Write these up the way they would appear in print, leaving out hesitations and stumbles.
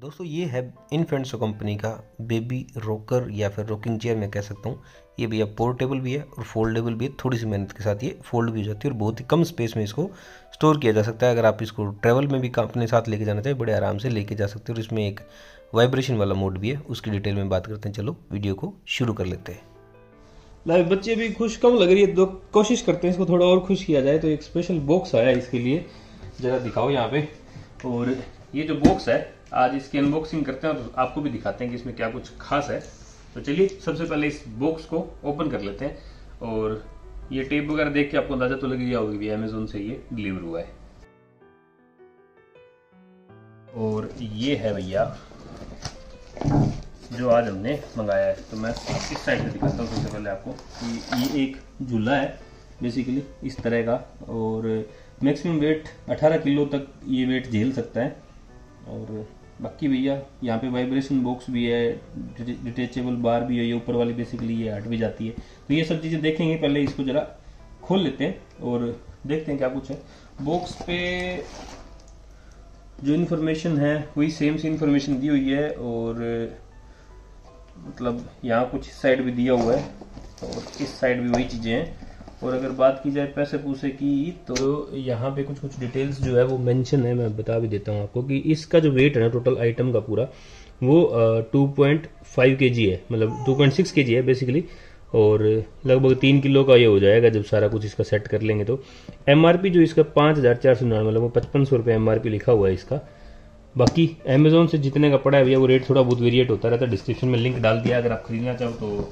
दोस्तों ये है इन्फेंटसो कंपनी का बेबी रोकर या फिर रोकिंग चेयर मैं कह सकता हूँ। ये भैया पोर्टेबल भी है और फोल्डेबल भी है। थोड़ी सी मेहनत के साथ ये फोल्ड भी हो जाती है और बहुत ही कम स्पेस में इसको स्टोर किया जा सकता है। अगर आप इसको ट्रैवल में भी अपने साथ लेके जाना चाहिए बड़े आराम से लेके जा सकते हो। और इसमें एक वाइब्रेशन वाला मोड भी है, उसकी डिटेल में बात करते हैं। चलो वीडियो को शुरू कर लेते हैं। लाइव बच्चे भी खुश कम लग रही है तो कोशिश करते हैं इसको थोड़ा और खुश किया जाए। तो एक स्पेशल बॉक्स आया इसके लिए, ज़रा दिखाओ यहाँ पे। और ये जो बॉक्स है आज इसकी अनबॉक्सिंग करते हैं और आपको भी दिखाते हैं कि इसमें क्या कुछ खास है। तो चलिए सबसे पहले इस बॉक्स को ओपन कर लेते हैं। और ये टेप वगैरह देख के आपको अंदाजा तो लग गया होगा कि अमेजोन से ये डिलीवर हुआ है। और ये है भैया जो आज हमने मंगाया है। तो मैं इस साइड से दिखाता हूँ सबसे पहले आपको कि ये एक झूला है बेसिकली इस तरह का। और मैक्सिमम वेट 18 किलो तक ये वेट झेल सकता है। और बाकी भैया यहाँ पे वाइब्रेशन बॉक्स भी है, डिटेचेबल बार भी है। ये ऊपर वाली बेसिकली ये हट भी जाती है। तो ये सब चीज़ें देखेंगे। पहले इसको ज़रा खोल लेते हैं और देखते हैं क्या कुछ है बॉक्स पे। जो इन्फॉर्मेशन है वही सेम सी इन्फॉर्मेशन दी हुई है। और मतलब यहाँ कुछ साइड भी दिया हुआ है और इस साइड भी वही चीज़ें हैं। और अगर बात की जाए पैसे पूसे की तो यहाँ पे कुछ कुछ डिटेल्स जो है वो मेंशन है। मैं बता भी देता हूँ आपको कि इसका जो वेट है ना टोटल आइटम का पूरा वो 2.5 kg है, मतलब 2.6 kg है बेसिकली। और लगभग 3 किलो का ये हो जाएगा जब सारा कुछ इसका सेट कर लेंगे। तो MRP जो इसका 5499, मतलब वो 5500 रुपये MRP लिखा हुआ है इसका। बाकी अमेजोन से जितने का पड़ा है भैया वो रेट थोड़ा बहुत वेरिएट होता रहता है। डिस्क्रिप्शन में लिंक डाल दिया, अगर आप खरीदना चाहो तो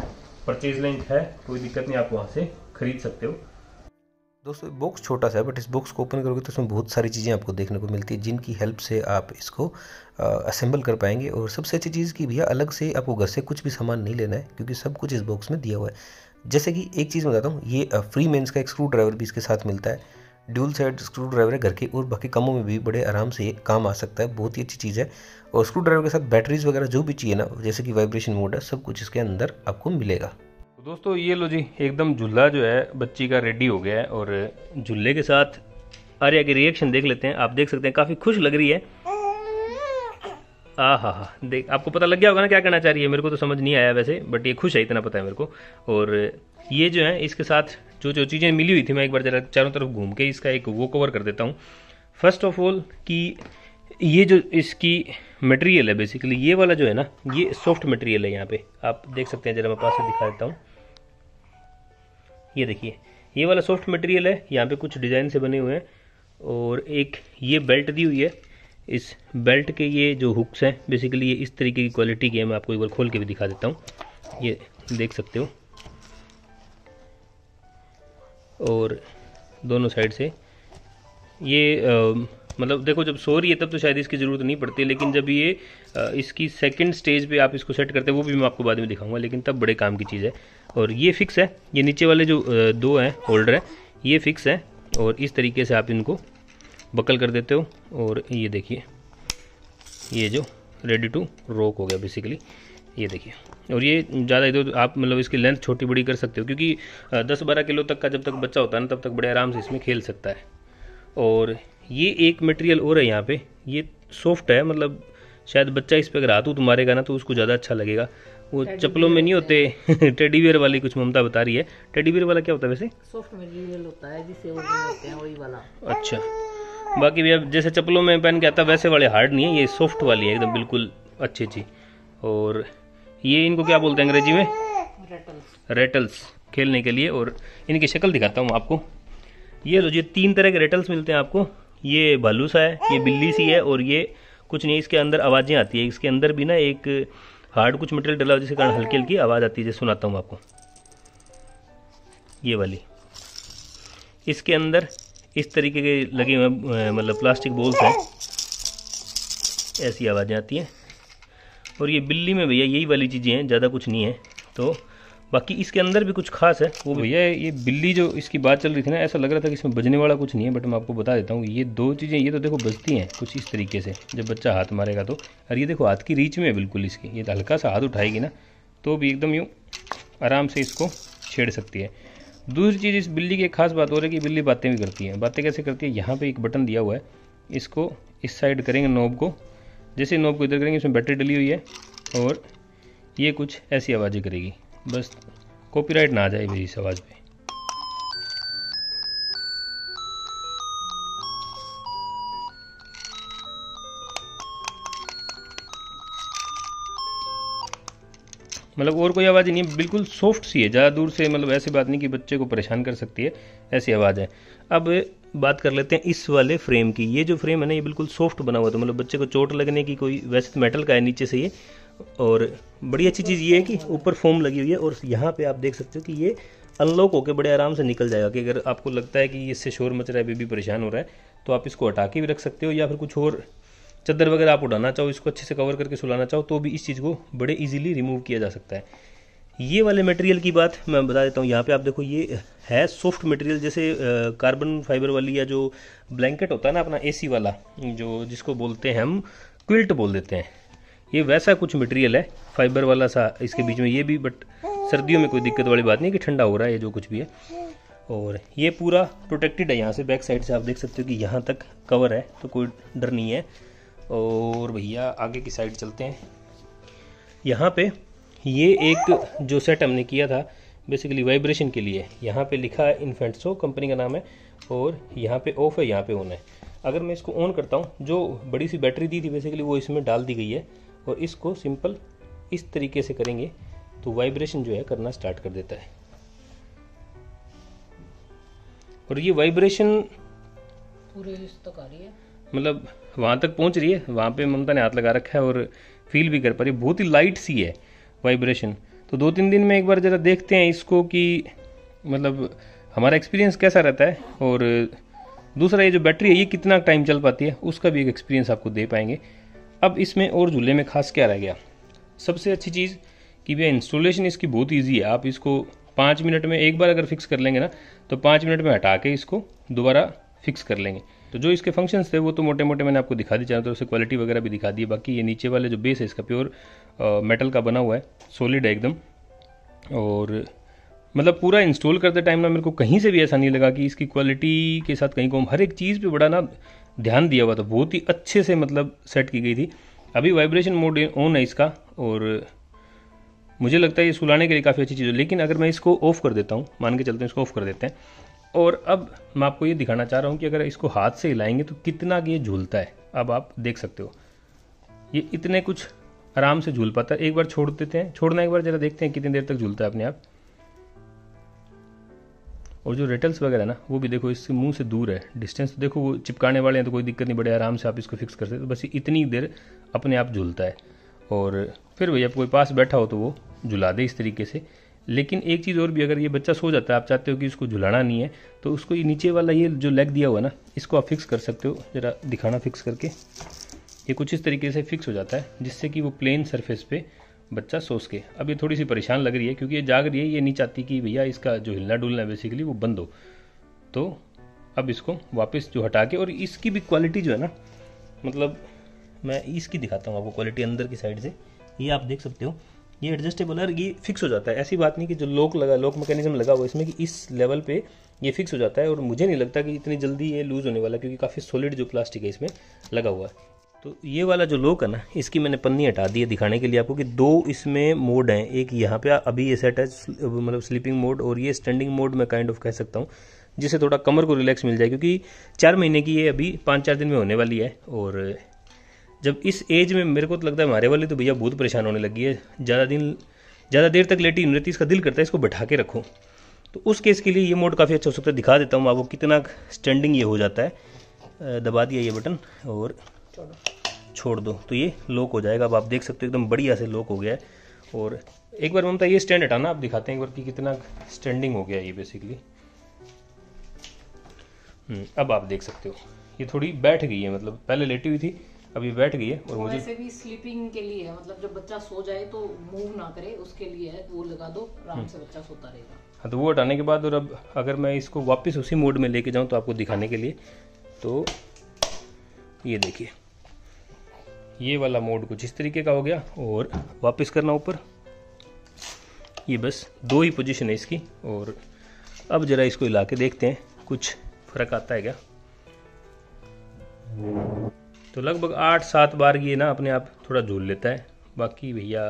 परचेज लिंक है, कोई दिक्कत नहीं, आप वहाँ से खरीद सकते हो। दोस्तों बॉक्स छोटा सा है बट इस बॉक्स को ओपन करोगे तो इसमें बहुत सारी चीज़ें आपको देखने को मिलती है जिनकी हेल्प से आप इसको असेंबल कर पाएंगे। और सबसे अच्छी चीज़ कि भैया अलग से आपको घर से कुछ भी सामान नहीं लेना है क्योंकि सब कुछ इस बॉक्स में दिया हुआ है। जैसे कि एक चीज़ बताता हूँ, ये फ्री मेंस का एक स्क्रू ड्राइवर भी इसके साथ मिलता है। ड्यूल साइड स्क्रू ड्राइवर है घर के और बाकी कामों में भी बड़े आराम से ये काम आ सकता है, बहुत ही अच्छी चीज़ है। और स्क्रू ड्राइवर के साथ बैटरीज वगैरह जो भी चाहिए ना, जैसे कि वाइब्रेशन मोड है, सब कुछ इसके अंदर आपको मिलेगा। दोस्तों ये लो जी एकदम झूला जो है बच्ची का रेडी हो गया है। और झूले के साथ आर्या के रिएक्शन देख लेते हैं। आप देख सकते हैं काफ़ी खुश लग रही है। आ हा, देख आपको पता लग गया होगा ना क्या करना चाह रही है। मेरे को तो समझ नहीं आया वैसे, बट ये खुश है इतना पता है मेरे को। और ये जो है इसके साथ जो जो चीज़ें मिली हुई थी मैं एक बार जरा चारों तरफ घूम के इसका एक वॉक ओवर कर देता हूँ। फर्स्ट ऑफ ऑल कि ये जो इसकी मटेरियल है बेसिकली ये वाला जो है ना ये सॉफ्ट मटेरियल है। यहाँ पे आप देख सकते हैं, जरा मैं पास से दिखा देता हूँ। ये देखिए ये वाला सॉफ्ट मटेरियल है। यहाँ पे कुछ डिज़ाइन से बने हुए हैं। और एक ये बेल्ट दी हुई है। इस बेल्ट के ये जो हुक्स हैं बेसिकली ये इस तरीके की क्वालिटी की है। मैं आपको एक बार खोल के भी दिखा देता हूँ, ये देख सकते हो। और दोनों साइड से ये मतलब देखो जब सो रही है तब तो शायद इसकी ज़रूरत नहीं पड़ती, लेकिन जब ये इसकी सेकंड स्टेज पे आप इसको सेट करते हैं वो भी मैं आपको बाद में दिखाऊंगा, लेकिन तब बड़े काम की चीज़ है। और ये फिक्स है, ये नीचे वाले जो दो हैं होल्डर हैं ये फिक्स है। और इस तरीके से आप इनको बकल कर देते हो और ये देखिए ये जो रेडी टू रॉक हो गया बेसिकली, ये देखिए। और ये ज़्यादा इधर आप मतलब इसकी लेंथ छोटी बड़ी कर सकते हो क्योंकि 10-12 किलो तक का जब तक बच्चा होता है ना तब तक बड़े आराम से इसमें खेल सकता है। और ये एक मटेरियल और है यहाँ पे, ये सॉफ्ट है, मतलब शायद बच्चा इस पर अगर हाथ मारेगा ना तो उसको ज़्यादा अच्छा लगेगा। वो चप्पलों में नहीं होते टेडी बियर वाली कुछ ममता बता रही है। टेडी बियर वाला क्या होता है वैसे? सॉफ्ट मटेरियल होता है जिसे वो बोलते हैं वही वाला। अच्छा, बाकी भैया जैसे चप्पलों में पहन के आता वैसे वाले हार्ड नहीं है, ये सॉफ्ट वाली है एकदम बिल्कुल अच्छी। और ये इनको क्या बोलते हैं अंग्रेजी में? रेटल्स खेलने के लिए। और इनकी शक्ल दिखाता हूँ आपको। ये लो जी 3 तरह के रेटल्स मिलते हैं आपको। ये भालू सा है, ये बिल्ली सी है और ये कुछ नहीं, इसके अंदर आवाज़ें आती है। इसके अंदर भी ना एक हार्ड कुछ मटेरियल डला हुआ जिसके कारण हल्की हल्की आवाज़ आती है। जैसे सुनाता हूँ आपको, ये वाली इसके अंदर इस तरीके के लगे हुए मतलब प्लास्टिक बॉल्स हैं, ऐसी आवाज़ें आती हैं। और ये बिल्ली में भैया यही वाली चीज़ें हैं, ज़्यादा कुछ नहीं है। तो बाकी इसके अंदर भी कुछ खास है वो भैया। ये बिल्ली जो इसकी बात चल रही थी ना, ऐसा लग रहा था कि इसमें बजने वाला कुछ नहीं है, बट मैं आपको बता देता हूँ। ये 2 चीज़ें ये तो देखो बजती हैं कुछ इस तरीके से जब बच्चा हाथ मारेगा तो। और ये देखो हाथ की रीच में है बिल्कुल इसकी, ये हल्का सा हाथ उठाएगी ना तो भी एकदम यूँ आराम से इसको छेड़ सकती है। दूसरी चीज़ इस बिल्ली की एक खास बात हो रही है कि बिल्ली बातें भी करती है। बातें कैसे करती है? यहाँ पर एक बटन दिया हुआ है, इसको इस साइड करेंगे नॉब को जैसे नॉब को इधर करेंगे इसमें बैटरी डली हुई है और ये कुछ ऐसी आवाज़ें करेगी। बस कॉपीराइट ना आ जाए मेरी इस आवाज़ पे। मतलब और कोई आवाज़ नहीं है, बिल्कुल सॉफ्ट सी है, ज़्यादा दूर से मतलब ऐसी बात नहीं कि बच्चे को परेशान कर सकती है, ऐसी आवाज़ है। अब बात कर लेते हैं इस वाले फ्रेम की। ये जो फ्रेम है ना ये बिल्कुल सॉफ्ट बना हुआ था, मतलब बच्चे को चोट लगने की कोई, वैसे मेटल का है नीचे से ये, और बड़ी अच्छी चीज़ ये है कि ऊपर फोम लगी हुई है और यहाँ पे आप देख सकते हो कि ये अनलॉक होकर बड़े आराम से निकल जाएगा। कि अगर आपको लगता है कि इससे शोर मच रहा है, बेबी परेशान हो रहा है, तो आप इसको हटा के भी रख सकते हो, या फिर कुछ और चादर वगैरह आप उड़ाना चाहो, इसको अच्छे से कवर करके सुलाना चाहो तो भी इस चीज़ को बड़े इजीली रिमूव किया जा सकता है। ये वाले मटेरियल की बात मैं बता देता हूँ। यहाँ पे आप देखो ये है सॉफ्ट मटेरियल, जैसे कार्बन फाइबर वाली या जो ब्लैंकेट होता है ना अपना एसी वाला, जो जिसको बोलते हैं हम क्विल्ट बोल देते हैं, ये वैसा कुछ मटेरियल है, फाइबर वाला सा इसके बीच में ये भी, बट सर्दियों में कोई दिक्कत वाली बात नहीं कि ठंडा हो रहा है या जो कुछ भी है। और ये पूरा प्रोटेक्टेड है, यहाँ से बैक साइड से आप देख सकते हो कि यहाँ तक कवर है, तो कोई डर नहीं है। और भैया आगे की साइड चलते हैं। यहाँ पे ये एक जो सेट हमने किया था बेसिकली वाइब्रेशन के लिए, यहाँ पे लिखा है इन्फेंटसो कंपनी का नाम है, और यहाँ पे ऑफ है, यहाँ पे ऑन है। अगर मैं इसको ऑन करता हूँ, जो बड़ी सी बैटरी दी थी बेसिकली वो इसमें डाल दी गई है, और इसको सिंपल इस तरीके से करेंगे तो वाइब्रेशन जो है करना स्टार्ट कर देता है। और ये वाइब्रेशन पूरे तक आ रही है, मतलब वहाँ तक पहुँच रही है, वहाँ पे ममता ने हाथ लगा रखा है और फील भी कर पा रही है। बहुत ही लाइट सी है वाइब्रेशन। तो 2-3 दिन में एक बार ज़रा देखते हैं इसको कि मतलब हमारा एक्सपीरियंस कैसा रहता है, और दूसरा ये जो बैटरी है ये कितना टाइम चल पाती है उसका भी एक एक्सपीरियंस आपको दे पाएंगे। अब इसमें और झूले में खास क्या रह गया, सबसे अच्छी चीज़ कि भैया इंस्टॉलेशन इसकी बहुत ईजी है। आप इसको 5 मिनट में एक बार अगर फिक्स कर लेंगे ना, तो 5 मिनट में हटा के इसको दोबारा फिक्स कर लेंगे। तो जो इसके फंक्शंस थे वो तो मोटे मोटे मैंने आपको दिखा दी, चारों तरफ से क्वालिटी वगैरह भी दिखा दी है। बाकी ये नीचे वाले जो बेस है इसका प्योर मेटल का बना हुआ है, सॉलिड है एकदम, और मतलब पूरा इंस्टॉल करते टाइम ना मेरे को कहीं से भी ऐसा नहीं लगा कि इसकी क्वालिटी के साथ कहीं कम, हर एक चीज़ पे बड़ा ना ध्यान दिया हुआ था, बहुत ही अच्छे से मतलब सेट की गई थी। अभी वाइब्रेशन मोड ऑन है इसका, और मुझे लगता है ये सुलाने के लिए काफ़ी अच्छी चीज़ है। लेकिन अगर मैं इसको ऑफ़ कर देता हूँ, मान के चलते हैं इसको ऑफ़ कर देते हैं, और अब मैं आपको ये दिखाना चाह रहा हूँ कि अगर इसको हाथ से हिलाएंगे तो कितना ये झूलता है। अब आप देख सकते हो ये इतने कुछ आराम से झूल पाता है। एक बार छोड़ देते हैं, छोड़ना एक बार ज़रा देखते हैं कितनी देर तक झूलता है अपने आप। और जो रेटल्स वगैरह ना वो भी देखो इसके मुंह से दूर है, डिस्टेंस देखो, वो चिपकाने वाले हैं तो कोई दिक्कत नहीं, बड़े आराम से आप इसको फिक्स कर सकते हो। बस ये इतनी देर अपने आप झूलता है, और फिर भैया कोई पास बैठा हो तो वो झुला दे इस तरीके से। लेकिन एक चीज़ और भी, अगर ये बच्चा सो जाता है, आप चाहते हो कि इसको झुलाना नहीं है, तो उसको ये नीचे वाला ये जो लेग दिया हुआ ना इसको आप फिक्स कर सकते हो। ज़रा दिखाना फिक्स करके, ये कुछ इस तरीके से फिक्स हो जाता है जिससे कि वो प्लेन सरफेस पे बच्चा सो सके। अब ये थोड़ी सी परेशान लग रही है क्योंकि ये जाग रही है, ये नहीं चाहती कि भैया इसका जो हिलना डुलना है बेसिकली वो बंद हो। तो अब इसको वापस जो हटा के, और इसकी भी क्वालिटी जो है ना, मतलब मैं इसकी दिखाता हूँ आपको क्वालिटी अंदर की साइड से। ये आप देख सकते हो ये एडजस्टेबल है, ये फिक्स हो जाता है। ऐसी बात नहीं कि जो लॉक मैकेनिज्म लगा हुआ इसमें कि इस लेवल पे ये फिक्स हो जाता है, और मुझे नहीं लगता कि इतनी जल्दी ये लूज़ होने वाला, क्योंकि काफ़ी सॉलिड जो प्लास्टिक है इसमें लगा हुआ है। तो ये वाला जो लॉक है ना इसकी मैंने पन्नी हटा दी है दिखाने के लिए आपको कि 2 इसमें मोड हैं। एक यहाँ पे अभी ये सेट है, मतलब स्लीपिंग मोड, और ये स्टैंडिंग मोड मैं काइंड ऑफ कह सकता हूँ, जिससे थोड़ा कमर को रिलैक्स मिल जाए, क्योंकि 4 महीने की ये अभी 5-4 दिन में होने वाली है। और जब इस एज में मेरे को तो लगता है हमारे वाले तो भैया बहुत परेशान होने लगी है, ज़्यादा देर तक लेटी नहीं रहती, इसका दिल करता है इसको बैठा के रखो, तो उस केस के लिए ये मोड काफ़ी अच्छा हो सकता है। दिखा देता हूँ आपको कितना स्टैंडिंग ये हो जाता है। दबा दिया ये बटन और छोड़ दो तो ये लॉक हो जाएगा। अब आप देख सकते हो एकदम बढ़िया से लॉक हो गया है। और एक बार ममता ये स्टैंड हटाना, आप दिखाते हैं एक बार कि कितना स्टैंडिंग हो गया ये बेसिकली। अब आप देख सकते हो ये थोड़ी बैठ गई है, मतलब पहले लेटी हुई थी, अभी बैठ गई है। और मुझे वैसे भी स्लीपिंग के लिए है, मतलब जब बच्चा सो जाए तो मूव ना करे, उसके लिए है, वो लगा दो, आराम से बच्चा सोता रहेगा। हाँ, तो वो हटाने के बाद, और अब अगर मैं इसको वापस उसी मोड में लेके जाऊँ तो आपको दिखाने के लिए, तो ये देखिए ये वाला मोड कुछ इस तरीके का हो गया। और वापस करना ऊपर, ये बस 2 ही पोजीशन है इसकी। और अब ज़रा इसको हिला के देखते हैं कुछ फ़र्क आता है क्या। तो लगभग 8-7 बार ये ना अपने आप थोड़ा झूल लेता है। बाकी भैया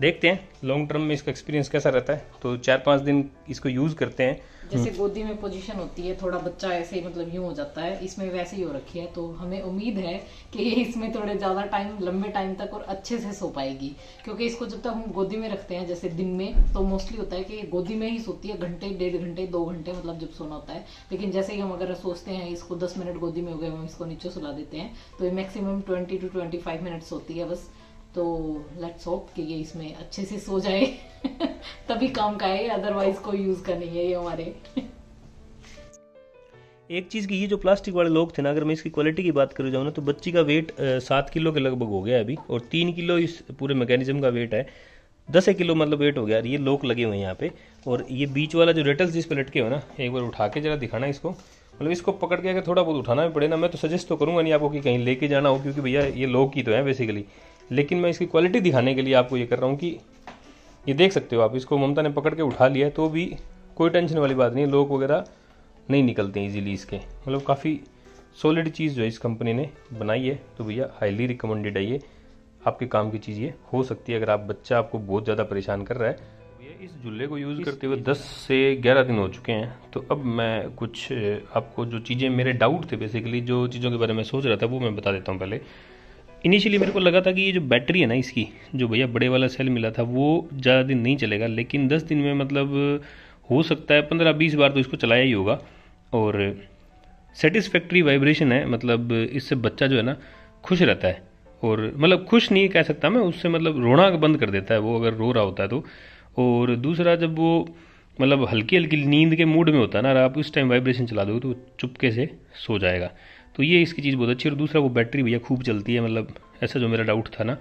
देखते हैं लॉन्ग टर्म में इसका एक्सपीरियंस कैसा रहता है। तो 4-5 दिन इसको यूज करते हैं। जैसे गोदी में पोजीशन होती है, थोड़ा बच्चा ऐसे ही मतलब यूं हो जाता है, इसमें वैसे ही हो रखी है। तो हमें उम्मीद है कि इसमें थोड़े ज्यादा टाइम, लंबे टाइम तक और अच्छे से सो पाएगी, क्योंकि इसको जब तक हम गोदी में रखते हैं जैसे दिन में, तो मोस्टली होता है कि गोदी में ही सोती है, घंटे 1.5 घंटे 2 घंटे मतलब जब सोना होता है। लेकिन जैसे ही हम अगर सोचते हैं इसको 10 मिनट गोदी में हो गए, हम इसको नीचे सुला देते हैं, तो मैक्सिमम 20 to 25 मिनट सोती है बस। तो लेट्स होप कि ये इसमें अच्छे से सो जाए तभी काम का है, अदरवाइज कोई यूज का नहीं है ये हमारे। एक चीज की, ये जो प्लास्टिक वाले लोग थे ना, अगर मैं इसकी क्वालिटी की बात करूँ जाऊँ ना, तो बच्ची का वेट 7 किलो के लगभग हो गया अभी, और 3 किलो इस पूरे मैकेनिज्म का वेट है, 10 किलो मतलब वेट हो गया। ये लोग लगे हुए हैं यहाँ पे, और ये बीच वाला जो रेटल्स जिस पे लटके हो ना, एक बार उठा के जरा दिखाना इसको, मतलब इसको पकड़ के अगर थोड़ा बहुत उठाना भी पड़े ना, मैं तो सजेस्ट तो करूंगा नहीं आपको कि कहीं लेके जाना हो, क्योंकि भैया ये लोग की तो है बेसिकली, लेकिन मैं इसकी क्वालिटी दिखाने के लिए आपको ये कर रहा हूँ कि ये देख सकते हो आप, इसको ममता ने पकड़ के उठा लिया है, तो भी कोई टेंशन वाली बात नहीं है, लोग वगैरह नहीं निकलते हैं ईजिली इसके। मतलब काफ़ी सॉलिड चीज़ जो है इस कंपनी ने बनाई है। तो भैया हाईली रिकमेंडेड है, ये आपके काम की चीज़ ये हो सकती है अगर आप बच्चा आपको बहुत ज़्यादा परेशान कर रहा है। भैया इस झूले को यूज़ करते हुए 10 से 11 दिन हो चुके हैं। तो अब मैं कुछ आपको जो चीज़ें मेरे डाउट थे बेसिकली, जो चीज़ों के बारे में सोच रहा था, वो मैं बता देता हूँ। पहले इनिशियली मेरे को लगा था कि ये जो बैटरी है ना इसकी, जो भैया बड़े वाला सेल मिला था, वो ज़्यादा दिन नहीं चलेगा, लेकिन 10 दिन में मतलब हो सकता है 15-20 बार तो इसको चलाया ही होगा। और सेटिस्फैक्ट्री वाइब्रेशन है, मतलब इससे बच्चा जो है ना खुश रहता है, और मतलब खुश नहीं कह सकता मैं उससे, मतलब रोना बंद कर देता है वो अगर रो रहा होता है तो। और दूसरा, जब वो मतलब हल्की हल्की नींद के मूड में होता है ना, आप उस टाइम वाइब्रेशन चला दोगे तो चुपके से सो जाएगा। तो ये इसकी चीज़ बहुत अच्छी। और दूसरा, वो बैटरी भैया खूब चलती है, मतलब ऐसा जो मेरा डाउट था ना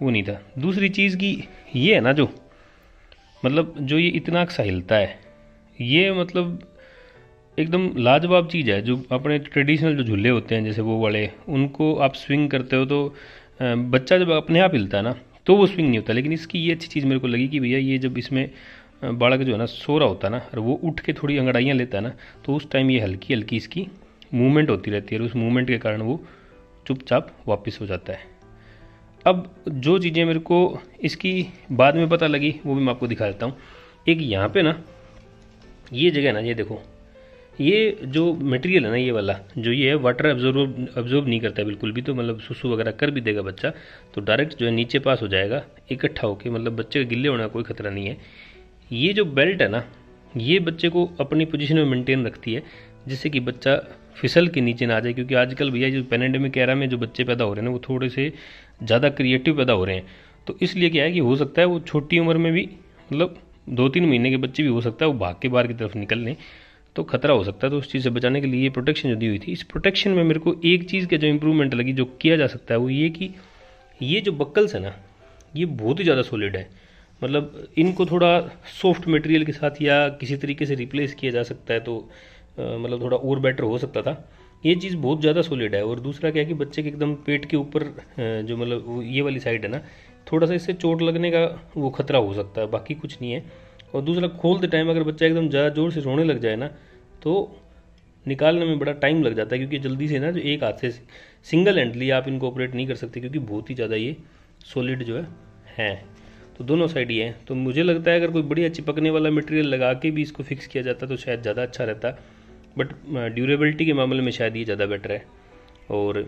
वो नहीं था। दूसरी चीज़ की ये है ना, जो मतलब जो ये इतना हिलता है, ये मतलब एकदम लाजवाब चीज़ है। जो अपने ट्रेडिशनल जो झूले होते हैं जैसे वो वाले, उनको आप स्विंग करते हो तो बच्चा जब अपने आप हिलता है ना तो वो स्विंग नहीं होता, लेकिन इसकी ये अच्छी चीज़ मेरे को लगी कि भैया ये जब इसमें बालक जो है ना सो रहा होता है ना, और वो उठ के थोड़ी अंगड़ाइयाँ लेता है ना, तो उस टाइम ये हल्की हल्की इसकी मूवमेंट होती रहती है, और उस मूवमेंट के कारण वो चुपचाप वापस हो जाता है। अब जो चीज़ें मेरे को इसकी बाद में पता लगी वो भी मैं आपको दिखा देता हूँ। एक यहाँ पे ना ये जगह ना, ये देखो, ये जो मटेरियल है ना, ये वाला जो ये है, वाटर एब्जॉर्ब नहीं करता है बिल्कुल भी। तो मतलब सुसु वगैरह कर भी देगा बच्चा तो डायरेक्ट जो है नीचे पास हो जाएगा इकट्ठा होके, मतलब बच्चे के गिल्ले होने का कोई खतरा नहीं है। ये जो बेल्ट है ना, ये बच्चे को अपनी पोजिशन में मेनटेन रखती है, जिससे कि बच्चा फिसल के नीचे ना आ जाए, क्योंकि आजकल भैया जो पेंडेमिक एरा में जो बच्चे पैदा हो रहे हैं ना, वो थोड़े से ज़्यादा क्रिएटिव पैदा हो रहे हैं। तो इसलिए क्या है कि हो सकता है वो छोटी उम्र में भी, मतलब 2-3 महीने के बच्चे भी हो सकता है वो भाग के बाहर की तरफ निकल लें, तो खतरा हो सकता है। तो उस चीज़ से बचाने के लिए ये प्रोटेक्शन जो दी हुई थी, इस प्रोटेक्शन में मेरे को एक चीज़ का जो इम्प्रूवमेंट लगी, जो किया जा सकता है, वो ये कि ये जो बक्कल्स है ना, ये बहुत ही ज़्यादा सॉलिड है। मतलब इनको थोड़ा सॉफ्ट मटेरियल के साथ या किसी तरीके से रिप्लेस किया जा सकता है, तो मतलब थोड़ा और बेटर हो सकता था। ये चीज़ बहुत ज़्यादा सॉलिड है। और दूसरा क्या है कि बच्चे के एकदम पेट के ऊपर जो मतलब ये वाली साइड है ना, थोड़ा सा इससे चोट लगने का वो खतरा हो सकता है, बाकी कुछ नहीं है। और दूसरा, खोलते टाइम अगर बच्चा एकदम ज़्यादा ज़ोर से रोने लग जाए ना, तो निकालने में बड़ा टाइम लग जाता है, क्योंकि जल्दी से ना जो एक हाथ से सिंगल हैंडली आप इनको ऑपरेट नहीं कर सकते, क्योंकि बहुत ही ज़्यादा ये सॉलिड जो है तो दोनों साइड ही है। तो मुझे लगता है अगर कोई बढ़िया चिपकने वाला मटेरियल लगा के भी इसको फिक्स किया जाता तो शायद ज़्यादा अच्छा रहता, बट ड्यूरेबिलिटी के मामले में शायद ये ज़्यादा बेटर है। और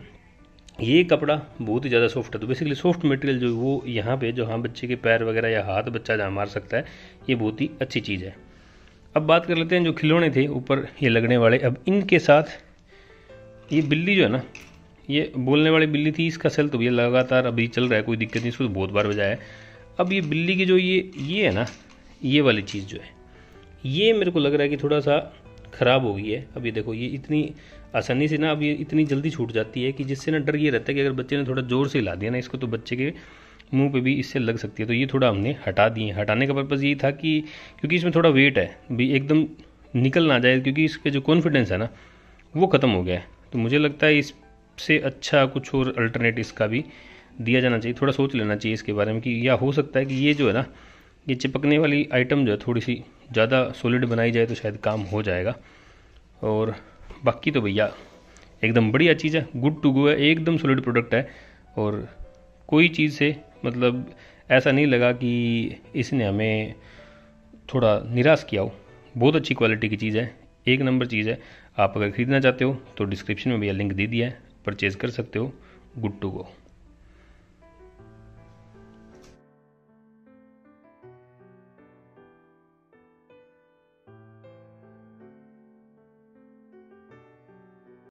ये कपड़ा बहुत ही ज़्यादा सॉफ्ट है, तो बेसिकली सॉफ्ट मटेरियल जो वो यहाँ पे जो, हाँ, बच्चे के पैर वगैरह या हाथ बच्चा जहाँ मार सकता है, ये बहुत ही अच्छी चीज़ है। अब बात कर लेते हैं जो खिलौने थे ऊपर ये लगने वाले। अब इनके साथ ये बिल्ली जो है ना, ये बोलने वाली बिल्ली थी, इसका सेल तो ये लगातार अभी चल रहा है, कोई दिक्कत नहीं, इसको तो बहुत बार बजाया है। अब ये बिल्ली की जो ये है ना, ये वाली चीज़ जो है, ये मेरे को लग रहा है कि थोड़ा सा ख़राब हो गई है। अब ये देखो, ये इतनी आसानी से ना, अब ये इतनी जल्दी छूट जाती है कि जिससे ना डर ये रहता है कि अगर बच्चे ने थोड़ा ज़ोर से हिला दिया ना इसको, तो बच्चे के मुंह पे भी इससे लग सकती है। तो ये थोड़ा हमने हटा दिए। हटाने का पर्पज़ ये था कि क्योंकि इसमें थोड़ा वेट है भी, एकदम निकल ना जाए, क्योंकि इसके जो कॉन्फिडेंस है ना वो ख़त्म हो गया है। तो मुझे लगता है इससे अच्छा कुछ और अल्टरनेट इसका भी दिया जाना चाहिए, थोड़ा सोच लेना चाहिए इसके बारे में कि या हो सकता है कि ये जो है ना, ये चिपकने वाली आइटम जो है थोड़ी सी ज़्यादा सॉलिड बनाई जाए तो शायद काम हो जाएगा। और बाकी तो भैया एकदम बढ़िया चीज़ है, गुड टू गो है, एकदम सॉलिड प्रोडक्ट है। और कोई चीज़ से मतलब ऐसा नहीं लगा कि इसने हमें थोड़ा निराश किया हो, बहुत अच्छी क्वालिटी की चीज़ है, एक नंबर चीज़ है। आप अगर ख़रीदना चाहते हो तो डिस्क्रिप्शन में भैया लिंक दे दिया है, परचेज़ कर सकते हो, गुड टू गो।